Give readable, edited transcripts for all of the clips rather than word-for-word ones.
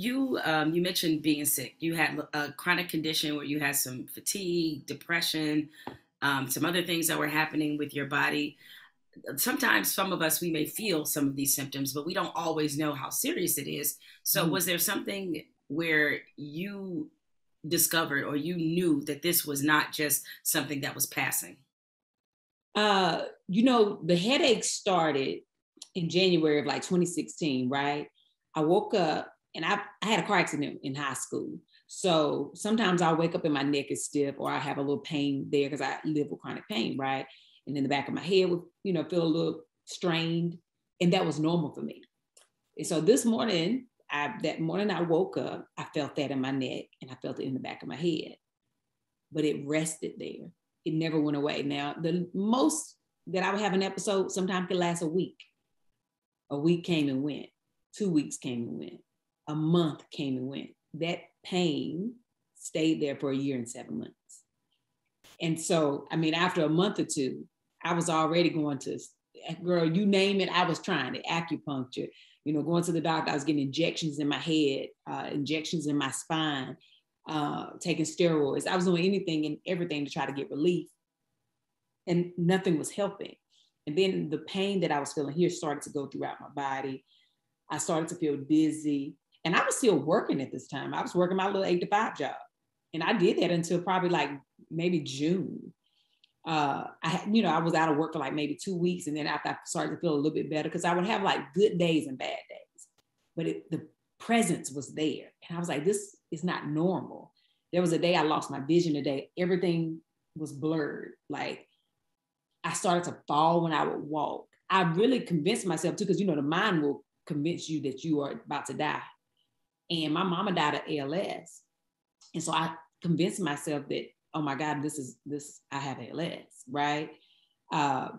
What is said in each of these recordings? You mentioned being sick. You had a chronic condition where you had some fatigue, depression, some other things that were happening with your body. Sometimes some of us, we may feel some of these symptoms, but we don't always know how serious it is. So was there something where you discovered or you knew that this was not just something that was passing? You know, the headache started in January of like 2016, right? I woke up. And I had a car accident in high school. So sometimes I'll wake up and my neck is stiff, or I have a little pain there because I live with chronic pain, right? And then the back of my head would, you know, feel a little strained. And that was normal for me. And so this morning, I woke up, I felt that in my neck and I felt it in the back of my head, but it rested there. It never went away. Now, the most that I would have an episode sometimes could last a week. A week came and went. 2 weeks came and went. A month came and went. That pain stayed there for a year and 7 months. And so, I mean, after a month or two, I was already going to, girl, you name it, I was trying it. Acupuncture, you know, going to the doctor, I was getting injections in my head, injections in my spine, taking steroids. I was doing anything and everything to try to get relief, and nothing was helping. And then the pain that I was feeling here started to go throughout my body. I started to feel dizzy. And I was still working at this time. I was working my little 8-to-5 job. And I did that until probably like maybe June. I was out of work for like maybe 2 weeks. And then after I started to feel a little bit better, because I would have like good days and bad days. But the presence was there. And I was like, this is not normal. There was a day I lost my vision today. Everything was blurred. Like I started to fall when I would walk. I really convinced myself too, because, you know, the mind will convince you that you are about to die. And my mama died of ALS. And so I convinced myself that, oh my God, I have ALS, right?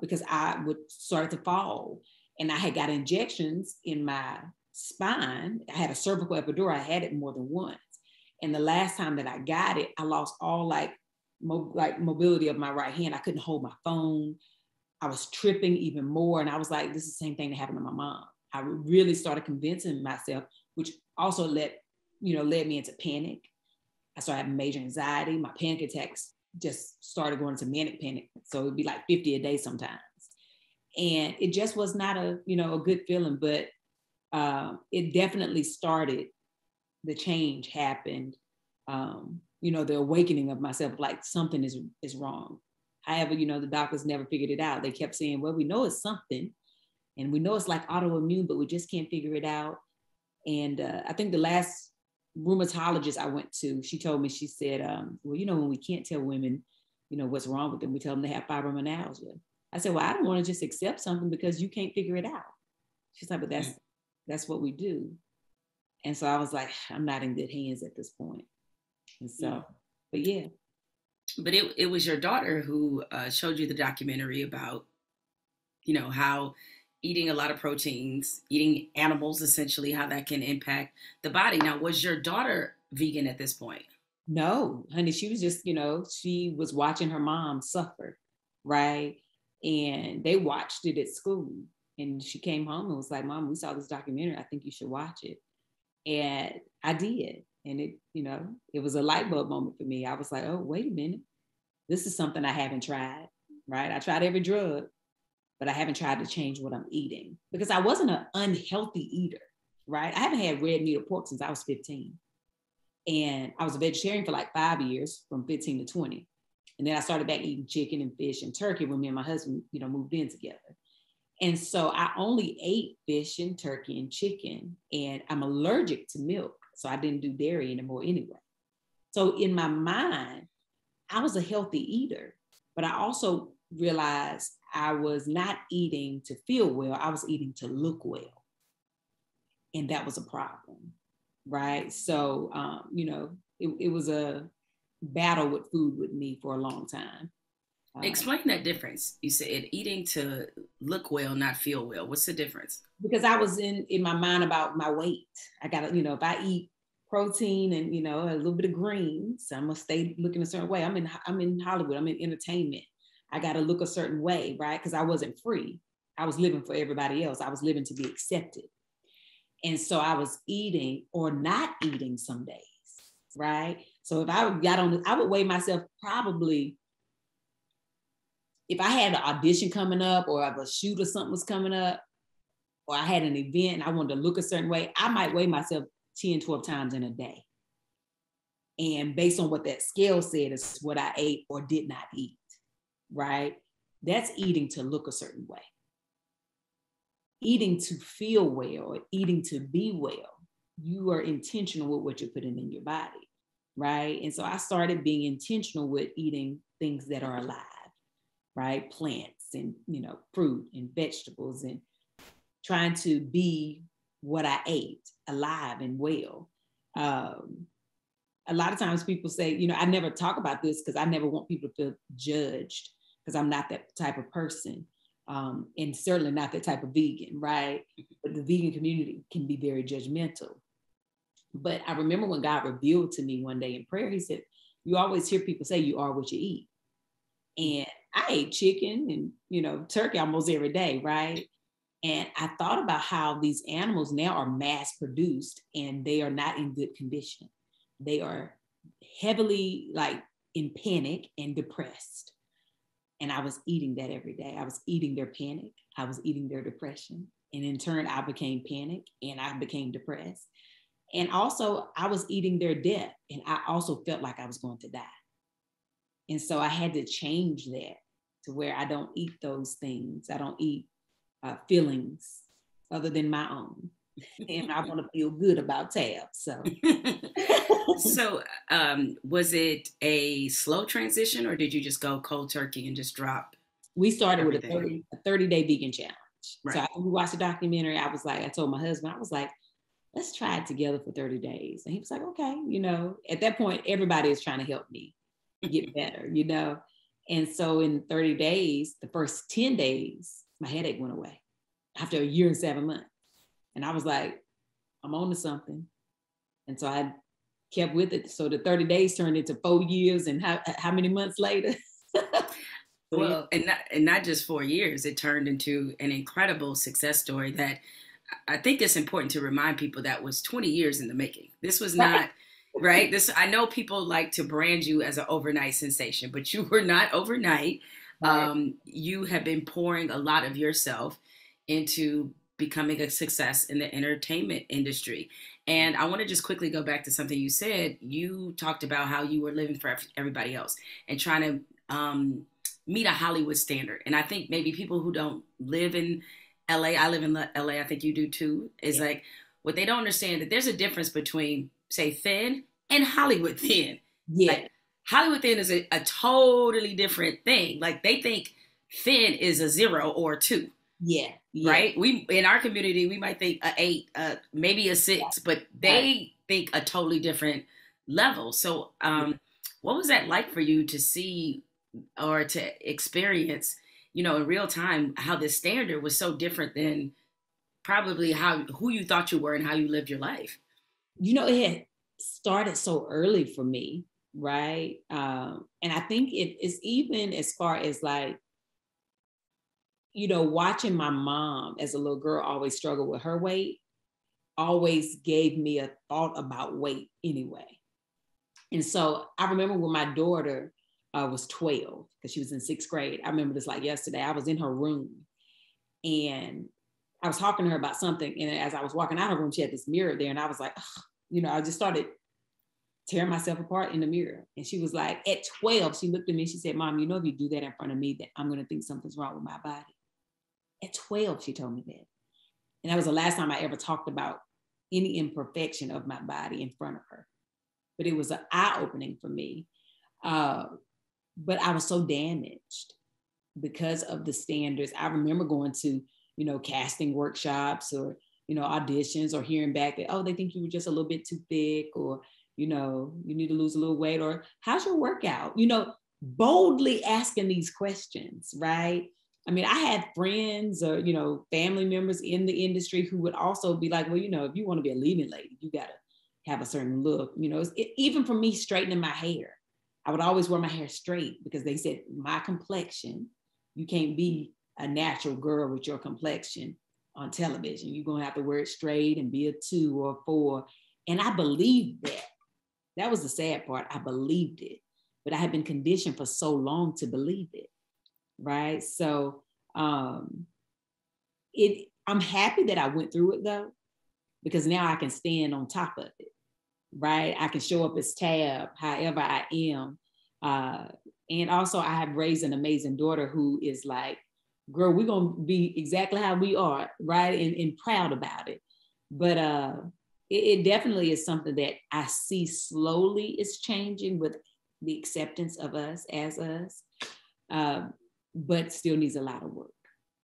Because I would start to fall. And I had got injections in my spine. I had a cervical epidural. I had it more than once. And the last time that I got it, I lost all mobility of my right hand. I couldn't hold my phone. I was tripping even more. And I was like, this is the same thing that happened to my mom. I really started convincing myself, which also led me into panic. I started having major anxiety. My panic attacks just started going into manic panic. So it'd be like 50 a day sometimes. And it just was not a good feeling, but it definitely started, the change happened. The awakening of myself, like something is wrong. However, you know, the doctors never figured it out. They kept saying, well, we know it's something. And we know it's like autoimmune, but we just can't figure it out. And I think the last rheumatologist I went to, she told me, she said, well, you know, when we can't tell women, you know, what's wrong with them, we tell them they have fibromyalgia. I said, well, I don't want to just accept something because you can't figure it out. She's like, but that's what we do. And so I was like, I'm not in good hands at this point. And so, but yeah. But it was your daughter who showed you the documentary about, you know, how eating a lot of proteins, eating animals, essentially, how that can impact the body. Now, was your daughter vegan at this point? No, honey, she was just, you know, she was watching her mom suffer, right? And they watched it at school. And she came home and was like, Mom, we saw this documentary. I think you should watch it. And I did. And it, you know, it was a light bulb moment for me. I was like, oh, wait a minute. This is something I haven't tried, right? I tried every drug, but I haven't tried to change what I'm eating, because I wasn't an unhealthy eater, right? I haven't had red meat or pork since I was 15. And I was a vegetarian for like 5 years, from 15 to 20. And then I started back eating chicken and fish and turkey when me and my husband, you know, moved in together. And so I only ate fish and turkey and chicken, and I'm allergic to milk. So I didn't do dairy anymore anyway. So in my mind, I was a healthy eater, but I also realized I was not eating to feel well. I was eating to look well. And that was a problem, right? So, it was a battle with food with me for a long time. Explain that difference. You said eating to look well, not feel well. What's the difference? Because I was in my mind about my weight. I got to, you know, if I eat protein and, you know, a little bit of greens, I'm going to stay looking a certain way. I'm in Hollywood. I'm in entertainment. I got to look a certain way, right? Because I wasn't free. I was living for everybody else. I was living to be accepted. And so I was eating or not eating some days, right? So if I got on, I would weigh myself probably, if I had an audition coming up or if a shoot or something was coming up, or I had an event and I wanted to look a certain way, I might weigh myself 10, 12 times in a day. And based on what that scale said is what I ate or did not eat, right? That's eating to look a certain way. Eating to feel well, eating to be well, you are intentional with what you're putting in your body, right? And so I started being intentional with eating things that are alive, right? Plants and, you know, fruit and vegetables, and trying to be what I ate, alive and well. A lot of times people say, you know, I never talk about this because I never want people to feel judged because I'm not that type of person. And certainly not that type of vegan, right? But the vegan community can be very judgmental. But I remember when God revealed to me one day in prayer, he said, you always hear people say you are what you eat. And I ate chicken and, you know, turkey almost every day, right? And I thought about how these animals now are mass produced and they are not in good condition. They are heavily like in panic and depressed. And I was eating that every day. I was eating their panic. I was eating their depression. And in turn, I became panicked and I became depressed. And also I was eating their death. And I also felt like I was going to die. And so I had to change that to where I don't eat those things. I don't eat feelings other than my own. And I want to feel good about Tab. So, was it a slow transition, or did you just go cold turkey and just drop? We started everything with a 30-day vegan challenge. Right. So we watched a documentary. I was like, I told my husband, I was like, let's try it together for 30 days. And he was like, okay, you know, at that point, everybody is trying to help me get better, you know? And so in 30 days, the first 10 days, my headache went away after a year and 7 months. And I was like, I'm on to something. And so I kept with it. So the 30 days turned into 4 years, and how many months later? Well, and not just 4 years, it turned into an incredible success story that I think it's important to remind people that was 20 years in the making. This was not, right? This, I know people like to brand you as an overnight sensation, but you were not overnight. Right. You have been pouring a lot of yourself into becoming a success in the entertainment industry. And I want to just quickly go back to something you said. You talked about how you were living for everybody else and trying to meet a Hollywood standard. And I think maybe people who don't live in LA, I live in LA, I think you do too, is yeah. Like what they don't understand that there's a difference between say thin and Hollywood thin. Yeah. Like, Hollywood thin is a totally different thing. Like they think thin is a 0 or 2. Yeah. Yeah. Right. We in our community, we might think a 8, maybe a 6, but they think a totally different level. So what was that like for you to see or to experience, you know, in real time, how this standard was so different than probably who you thought you were and how you lived your life? You know, it had started so early for me. Right. And I think it is even as far as like, you know, watching my mom as a little girl always struggle with her weight always gave me a thought about weight anyway. And so I remember when my daughter was 12, because she was in 6th grade. I remember this like yesterday. I was in her room and I was talking to her about something. And as I was walking out of her room, she had this mirror there. And I was like, ugh, you know, I just started tearing myself apart in the mirror. And she was like, at 12, she looked at me and she said, Mom, you know, if you do that in front of me, that I'm going to think something's wrong with my body. At 12, she told me that. And that was the last time I ever talked about any imperfection of my body in front of her. But it was an eye-opening for me. But I was so damaged because of the standards. I remember going to, you know, casting workshops or, you know, auditions or hearing back that, oh, they think you were just a little bit too thick, or, you know, you need to lose a little weight, or how's your workout? You know, boldly asking these questions, right? I mean, I had friends or, you know, family members in the industry who would also be like, well, you know, if you want to be a leading lady, you got to have a certain look. You know, even for me straightening my hair, I would always wear my hair straight because they said, my complexion, you can't be a natural girl with your complexion. on television. You're going to have to wear it straight and be a 2 or 4. And I believed that. That was the sad part. I believed it, but I had been conditioned for so long to believe it, right? So I'm happy that I went through it though, because now I can stand on top of it, right? I can show up as Tab, however I am. And also I have raised an amazing daughter who is like, girl, we're going to be exactly how we are, right? And proud about it. But it definitely is something that I see slowly is changing with the acceptance of us as us, but still needs a lot of work.